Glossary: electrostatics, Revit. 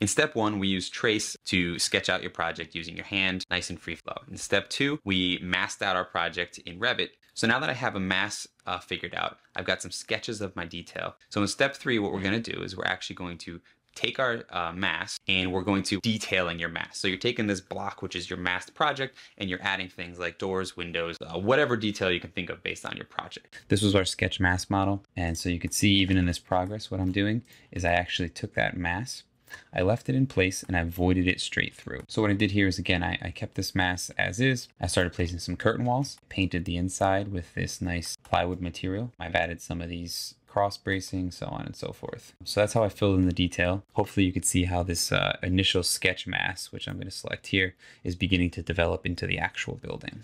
In step one, we use trace to sketch out your project using your hand, nice and free flow. In step two, we masked out our project in Revit. So now that I have a mass figured out, I've got some sketches of my detail. So in step three, what we're going to do is we're actually going to take our mass and we're going to detailing your mass. So you're taking this block, which is your masked project, and you're adding things like doors, windows, whatever detail you can think of based on your project. This was our sketch mass model. And so you could see even in this progress, what I'm doing is I actually took that mass, I left it in place, and I voided it straight through. So what I did here is, again, I kept this mass as is. I started placing some curtain walls, painted the inside with this nice plywood material. I've added some of these cross bracing, so on and so forth. So that's how I filled in the detail. Hopefully you could see how this initial sketch mass, which I'm going to select here, is beginning to develop into the actual building.